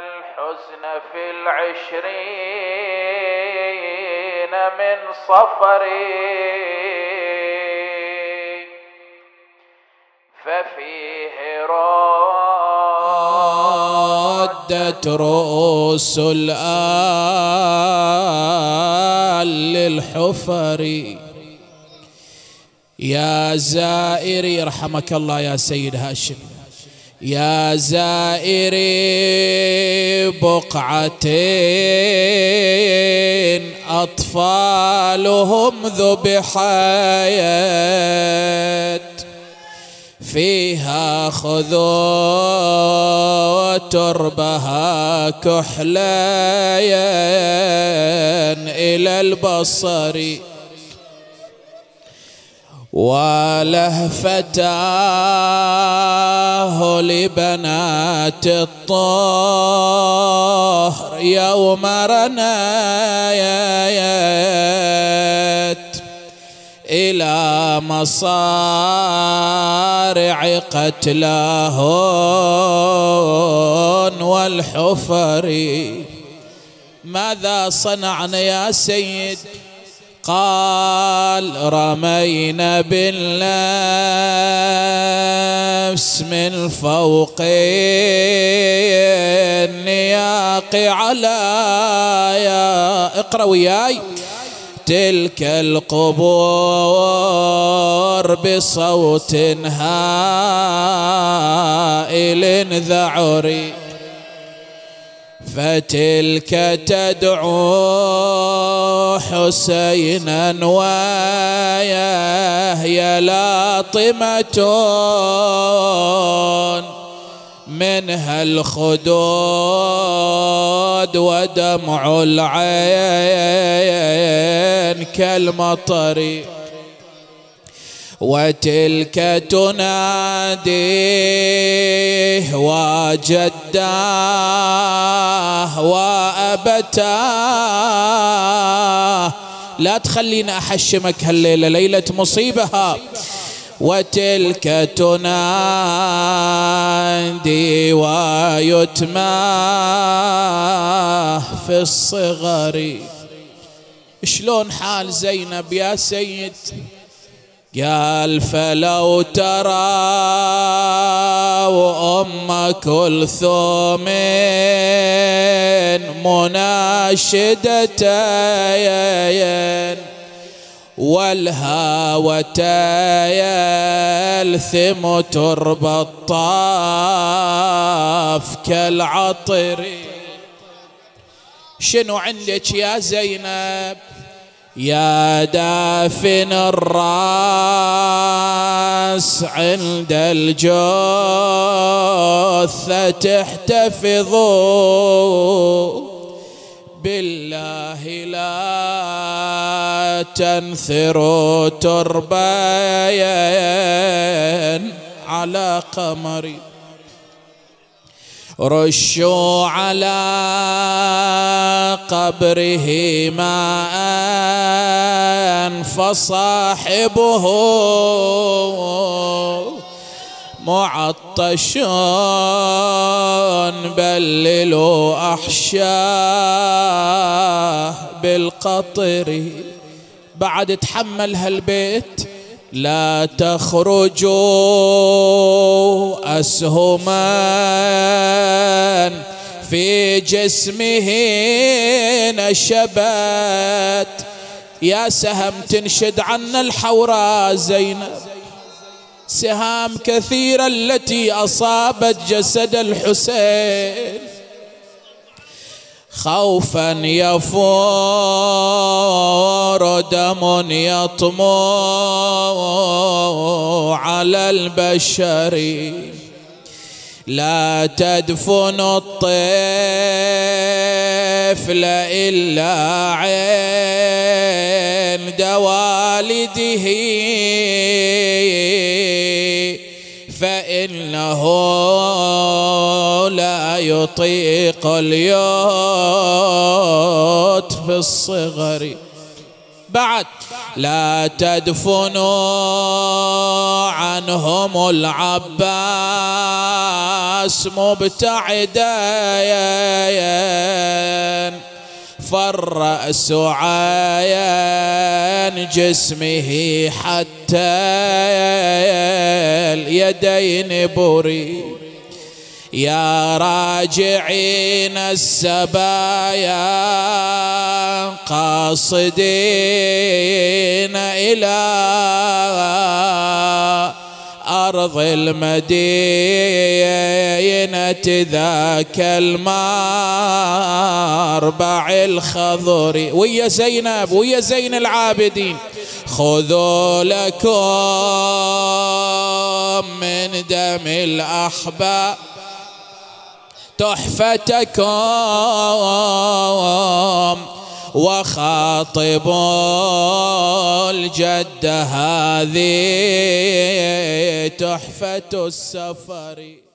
الحزن في العشرين من صفري ففيه ردت رؤوس الآل للحفر. يا زائري يرحمك الله يا سيد هاشم، يا زائري بقعتين أطفالهم ذبحت فيها خذوا تربها كحليا إلى البصر ولهفتاه لبنات الطهر يوم رنايت إلى مصارع قتلاهن والحفر. ماذا صنعنا يا سيد؟ قال رمينا بالنفس من فوق النياق على اقرأ وياي تلك القبور بصوت هائل ذعري فتلك تدعو حسينا ويهي لاطمة منها الخدود ودمع العين كالمطر وتلك تناديه وجداه وأبتاه. لا تخلينا أحشمك هالليلة ليلة مصيبها. وتلك تنادي ويتماه في الصغر. شلون حال زينب يا سيد؟ قال فلو ترى وأم كلثوم مناشدتين والهاوتايا الثم تربى الطاف كالعطر. شنو عندك يا زينب؟ يا دافن الراس عند الجثة احتفظوا بالله لا تنثروا تربايا على قمر رشوا على قبره ماء فصاحبه معطش بللوا أحشاه بالقطر. بعد تحمل هالبيت لا تخرجوا أسهما في جسمه نشبت. يا سهم تنشد عنا الحوراء زينب، سهام كثيرة التي أصابت جسد الحسين خوفا يفور دم يطمو على البشر لا تدفن الطفل إلا عند والده فإنه لا يطيق اليوت في الصغر. بعد لا تدفنوا عنهم العباس مبتعدا فر سعايا جسمه حتى اليدين بري يا راجعين السبايا قاصدين إلى أرض المدينة ذاك الماربع الخضر ويا زينب ويا زين العابدين خذوا لكم من دم الأحباب تحفتكم وخاطبوا الجد هذه تحفة السفر.